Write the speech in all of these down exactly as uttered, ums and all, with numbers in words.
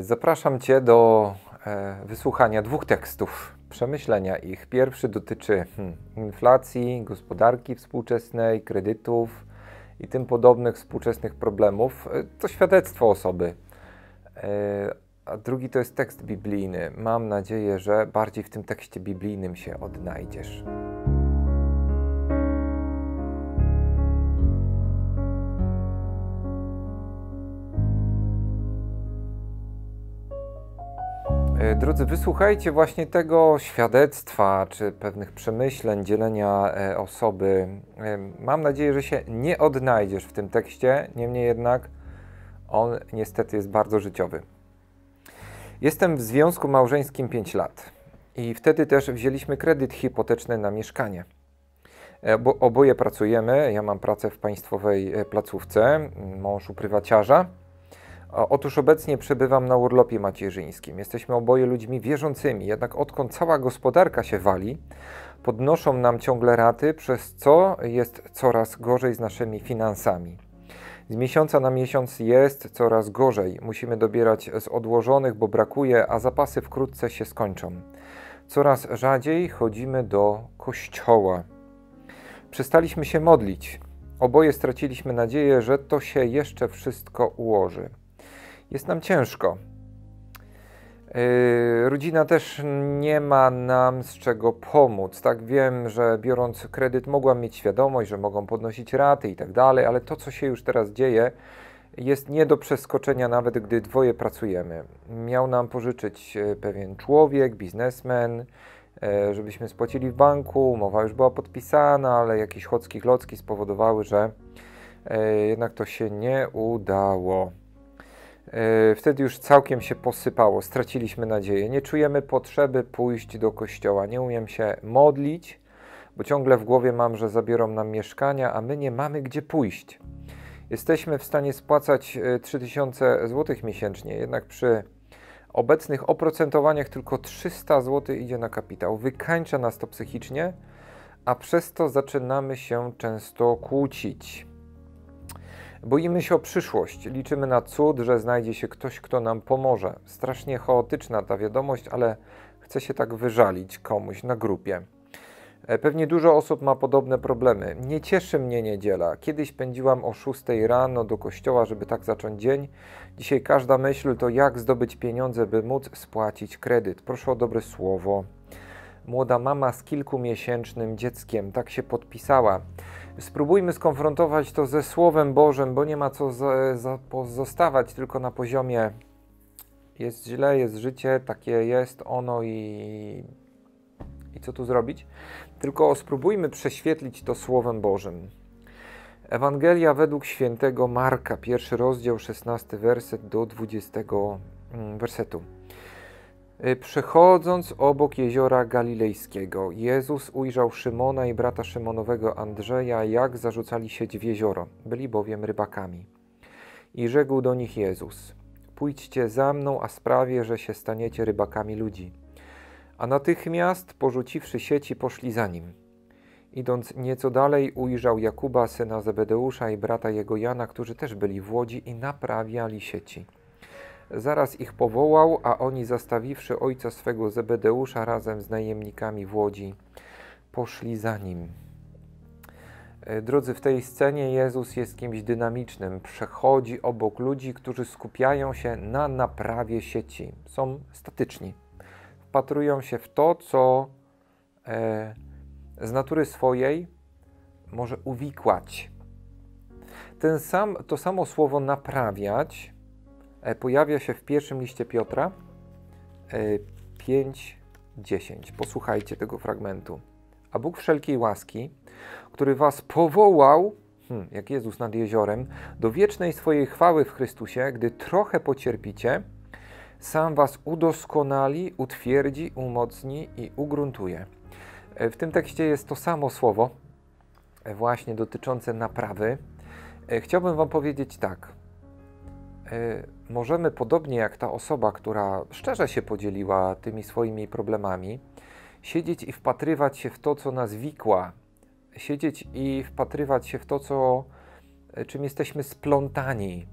Zapraszam Cię do wysłuchania dwóch tekstów, przemyślenia ich. Pierwszy dotyczy hmm, inflacji, gospodarki współczesnej, kredytów i tym podobnych współczesnych problemów. To świadectwo osoby. A drugi to jest tekst biblijny. Mam nadzieję, że bardziej w tym tekście biblijnym się odnajdziesz. Drodzy, wysłuchajcie właśnie tego świadectwa, czy pewnych przemyśleń, dzielenia osoby. Mam nadzieję, że się nie odnajdziesz w tym tekście, niemniej jednak on niestety jest bardzo życiowy. Jestem w związku małżeńskim pięć lat i wtedy też wzięliśmy kredyt hipoteczny na mieszkanie. Obo, oboje pracujemy, ja mam pracę w państwowej placówce, mąż u prywaciarza. Otóż obecnie przebywam na urlopie macierzyńskim. Jesteśmy oboje ludźmi wierzącymi, jednak odkąd cała gospodarka się wali, podnoszą nam ciągle raty, przez co jest coraz gorzej z naszymi finansami. Z miesiąca na miesiąc jest coraz gorzej. Musimy dobierać z odłożonych, bo brakuje, a zapasy wkrótce się skończą. Coraz rzadziej chodzimy do kościoła. Przestaliśmy się modlić. Oboje straciliśmy nadzieję, że to się jeszcze wszystko ułoży. Jest nam ciężko. Yy, rodzina też nie ma nam z czego pomóc. Tak, wiem, że biorąc kredyt mogłam mieć świadomość, że mogą podnosić raty i tak dalej, ale to, co się już teraz dzieje, jest nie do przeskoczenia, nawet gdy dwoje pracujemy. Miał nam pożyczyć pewien człowiek, biznesmen, yy, żebyśmy spłacili w banku. Umowa już była podpisana, ale jakieś chocki klocki spowodowały, że yy, jednak to się nie udało. Wtedy już całkiem się posypało, straciliśmy nadzieję, nie czujemy potrzeby pójść do kościoła, nie umiem się modlić, bo ciągle w głowie mam, że zabiorą nam mieszkania, a my nie mamy gdzie pójść. Jesteśmy w stanie spłacać trzy tysiące złotych miesięcznie, jednak przy obecnych oprocentowaniach tylko trzysta złotych idzie na kapitał. Wykańcza nas to psychicznie, a przez to zaczynamy się często kłócić. Boimy się o przyszłość, liczymy na cud, że znajdzie się ktoś, kto nam pomoże. Strasznie chaotyczna ta wiadomość, ale chce się tak wyżalić komuś na grupie. Pewnie dużo osób ma podobne problemy. Nie cieszy mnie niedziela. Kiedyś pędziłam o szóstej rano do kościoła, żeby tak zacząć dzień. Dzisiaj każda myśl to jak zdobyć pieniądze, by móc spłacić kredyt. Proszę o dobre słowo. Młoda mama z kilkumiesięcznym dzieckiem, tak się podpisała. Spróbujmy skonfrontować to ze Słowem Bożym, bo nie ma co za, za pozostawać tylko na poziomie jest źle, jest życie, takie jest ono i, i co tu zrobić? Tylko spróbujmy prześwietlić to Słowem Bożym. Ewangelia według świętego Marka, pierwszy rozdział, szesnasty werset do dwudziestego wersetu. Przechodząc obok jeziora Galilejskiego, Jezus ujrzał Szymona i brata Szymonowego Andrzeja, jak zarzucali sieć w jezioro, byli bowiem rybakami. I rzekł do nich Jezus: pójdźcie za mną, a sprawię, że się staniecie rybakami ludzi. A natychmiast, porzuciwszy sieci, poszli za nim. Idąc nieco dalej, ujrzał Jakuba, syna Zebedeusza, i brata jego Jana, którzy też byli w łodzi i naprawiali sieci. Zaraz ich powołał, a oni, zastawiwszy ojca swego Zebedeusza razem z najemnikami w łodzi, poszli za nim. Drodzy, w tej scenie Jezus jest kimś dynamicznym. Przechodzi obok ludzi, którzy skupiają się na naprawie sieci. Są statyczni. Wpatrują się w to, co e, z natury swojej może uwikłać. Ten sam, to samo słowo naprawiać pojawia się w pierwszym liście Piotra pięć dziesięć. Posłuchajcie tego fragmentu. A Bóg wszelkiej łaski, który was powołał, hmm, jak Jezus nad jeziorem, do wiecznej swojej chwały w Chrystusie, gdy trochę pocierpicie, sam was udoskonali, utwierdzi, umocni i ugruntuje. W tym tekście jest to samo słowo, właśnie dotyczące naprawy. Chciałbym wam powiedzieć tak. Możemy, podobnie jak ta osoba, która szczerze się podzieliła tymi swoimi problemami, siedzieć i wpatrywać się w to, co nas wikła, siedzieć i wpatrywać się w to, co, czym jesteśmy splątani.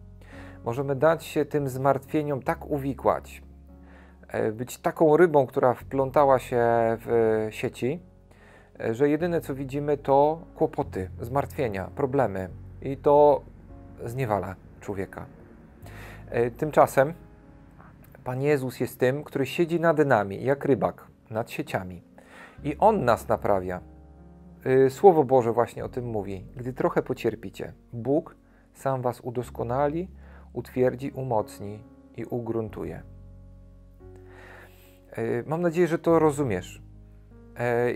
możemy dać się tym zmartwieniom tak uwikłać, być taką rybą, która wplątała się w sieci, że jedyne co widzimy to kłopoty, zmartwienia, problemy i to zniewala człowieka. Tymczasem Pan Jezus jest tym, który siedzi nad nami, jak rybak, nad sieciami. I On nas naprawia. Słowo Boże właśnie o tym mówi. Gdy trochę pocierpicie, Bóg sam was udoskonali, utwierdzi, umocni i ugruntuje. Mam nadzieję, że to rozumiesz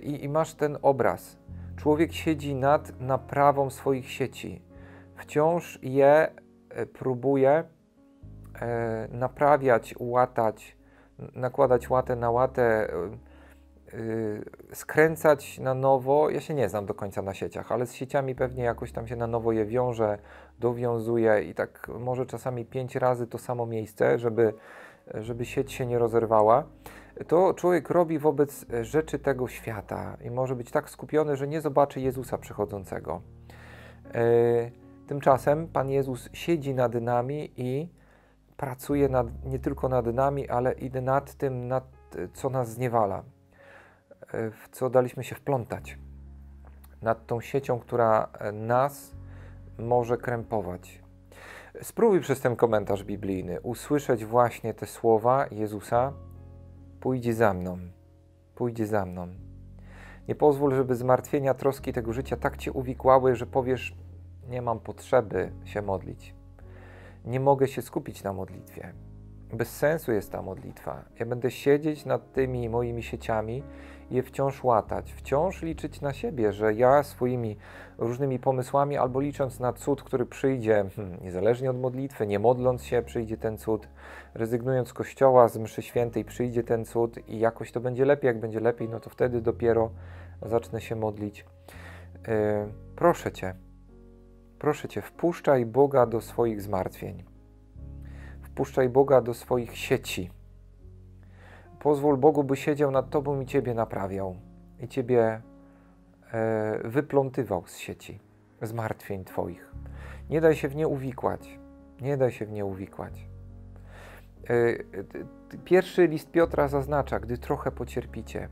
i masz ten obraz. Człowiek siedzi nad naprawą swoich sieci. Wciąż je próbuje naprawiać, łatać, nakładać łatę na łatę, skręcać na nowo. Ja się nie znam do końca na sieciach, ale z sieciami pewnie jakoś tam się na nowo je wiąże, dowiązuje i tak może czasami pięć razy to samo miejsce, żeby, żeby sieć się nie rozerwała. To człowiek robi wobec rzeczy tego świata i może być tak skupiony, że nie zobaczy Jezusa przychodzącego. Tymczasem Pan Jezus siedzi nad nami i pracuje nad, nie tylko nad nami, ale i nad tym, nad, co nas zniewala, w co daliśmy się wplątać, nad tą siecią, która nas może krępować. Spróbuj przez ten komentarz biblijny usłyszeć właśnie te słowa Jezusa: pójdzie za mną, pójdzie za mną. Nie pozwól, żeby zmartwienia, troski tego życia tak cię uwikłały, że powiesz: nie mam potrzeby się modlić. Nie mogę się skupić na modlitwie. Bez sensu jest ta modlitwa. Ja będę siedzieć nad tymi moimi sieciami, je wciąż łatać, wciąż liczyć na siebie, że ja swoimi różnymi pomysłami albo licząc na cud, który przyjdzie, hmm, niezależnie od modlitwy, nie modląc się, przyjdzie ten cud, rezygnując z kościoła, z mszy świętej, przyjdzie ten cud i jakoś to będzie lepiej. Jak będzie lepiej, no to wtedy dopiero zacznę się modlić. Yy, proszę Cię, proszę Cię, wpuszczaj Boga do swoich zmartwień. Wpuszczaj Boga do swoich sieci. Pozwól Bogu, by siedział nad Tobą i Ciebie naprawiał. I Ciebie e, wyplątywał z sieci, zmartwień Twoich. Nie daj się w nie uwikłać. Nie daj się w nie uwikłać. E, pierwszy list Piotra zaznacza, gdy trochę pocierpicie.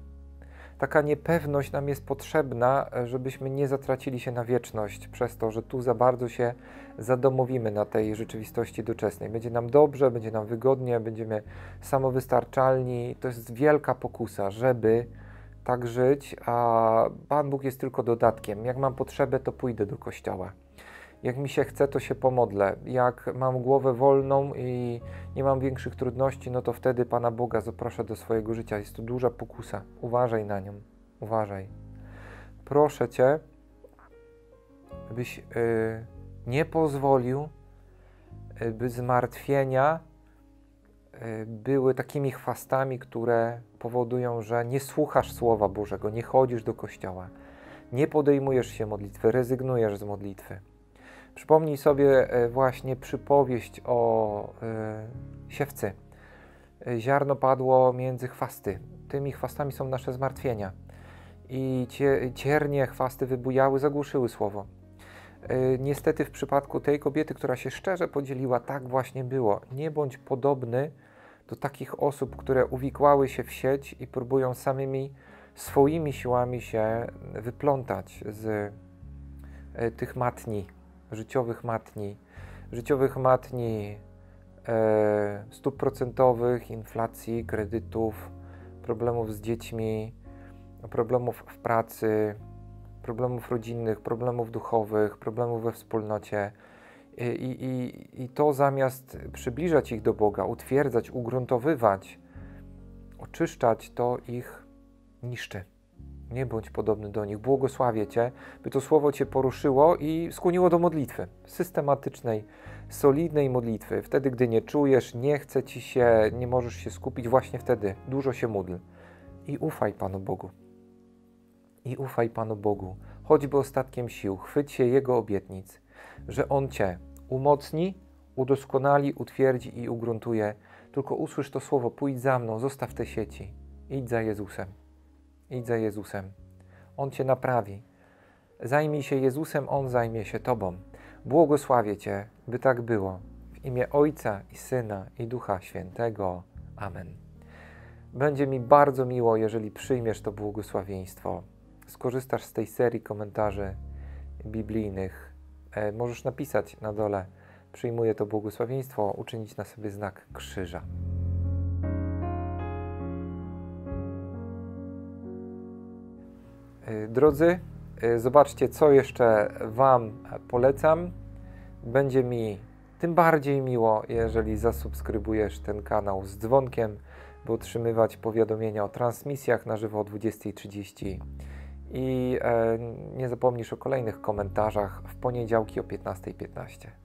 Taka niepewność nam jest potrzebna, żebyśmy nie zatracili się na wieczność przez to, że tu za bardzo się zadomowimy na tej rzeczywistości doczesnej. Będzie nam dobrze, będzie nam wygodnie, będziemy samowystarczalni. To jest wielka pokusa, żeby tak żyć, a Pan Bóg jest tylko dodatkiem. Jak mam potrzebę, to pójdę do kościoła. Jak mi się chce, to się pomodlę. Jak mam głowę wolną i nie mam większych trudności, no to wtedy Pana Boga zaproszę do swojego życia. Jest to duża pokusa. Uważaj na nią. Uważaj. Proszę Cię, byś yy, nie pozwolił, yy, by zmartwienia yy, były takimi chwastami, które powodują, że nie słuchasz Słowa Bożego, nie chodzisz do kościoła, nie podejmujesz się modlitwy, rezygnujesz z modlitwy. Przypomnij sobie właśnie przypowieść o y, siewcy. Ziarno padło między chwasty. Tymi chwastami są nasze zmartwienia. I cie, ciernie chwasty wybujały, zagłuszyły słowo. Y, niestety w przypadku tej kobiety, która się szczerze podzieliła, tak właśnie było. Nie bądź podobny do takich osób, które uwikłały się w sieć i próbują samymi swoimi siłami się wyplątać z y, tych matni. życiowych matni, życiowych matni e, stóp procentowych, inflacji, kredytów, problemów z dziećmi, problemów w pracy, problemów rodzinnych, problemów duchowych, problemów we wspólnocie. I, i, i to zamiast przybliżać ich do Boga, utwierdzać, ugruntowywać, oczyszczać, to ich niszczy. Nie bądź podobny do nich. Błogosławię Cię, by to słowo Cię poruszyło i skłoniło do modlitwy. Systematycznej, solidnej modlitwy. Wtedy, gdy nie czujesz, nie chce Ci się, nie możesz się skupić, właśnie wtedy dużo się módl. I ufaj Panu Bogu. I ufaj Panu Bogu. Choćby ostatkiem sił, chwyć się Jego obietnic, że On Cię umocni, udoskonali, utwierdzi i ugruntuje. Tylko usłysz to słowo: pójdź za mną, zostaw te sieci. Idź za Jezusem. Idź za Jezusem. On Cię naprawi. Zajmij się Jezusem, On zajmie się Tobą. Błogosławię Cię, by tak było. W W imię Ojca i Syna i Ducha Świętego. Amen. Będzie mi bardzo miło, jeżeli przyjmiesz to błogosławieństwo. Skorzystasz z tej serii komentarzy biblijnych. E, możesz napisać na dole: przyjmuję to błogosławieństwo, uczynić na sobie znak krzyża. Drodzy, zobaczcie, co jeszcze Wam polecam. Będzie mi tym bardziej miło, jeżeli zasubskrybujesz ten kanał z dzwonkiem, by otrzymywać powiadomienia o transmisjach na żywo o dwudziestej trzydzieści. I e, nie zapomnisz o kolejnych komentarzach w poniedziałki o piętnastej piętnaście.